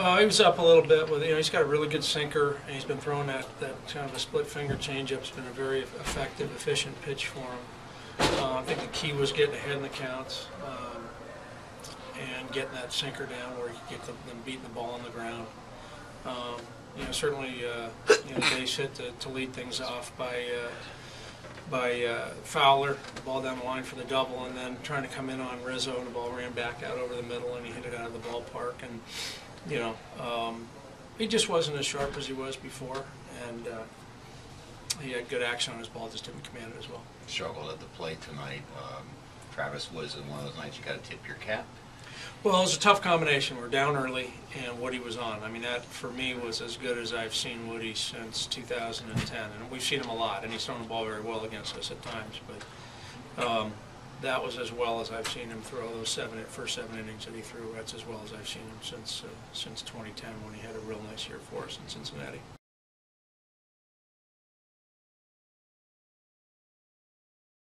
He was up a little bit with, you know, he's got a really good sinker, and he's been throwing that kind of a split finger changeup. It's been a very effective, efficient pitch for him. I think the key was getting ahead in the counts and getting that sinker down where he could get them beating the ball on the ground. You know, certainly, you know, the base hit to lead things off by Fowler, the ball down the line for the double, and then trying to come in on Rizzo, and the ball ran back out over the middle, and he hit it out of the ballpark. And you know, he just wasn't as sharp as he was before, and he had good action on his ball, just didn't command it as well. Struggled at the plate tonight. Travis was in one of those nights you got to tip your cap. Well, it was a tough combination. We're down early, and Woody was on. I mean, that for me was as good as I've seen Woody since 2010, and we've seen him a lot, and he's thrown the ball very well against us at times. But that was as well as I've seen him throw those first seven innings that he threw. That's as well as I've seen him since 2010, when he had a real nice year for us in Cincinnati.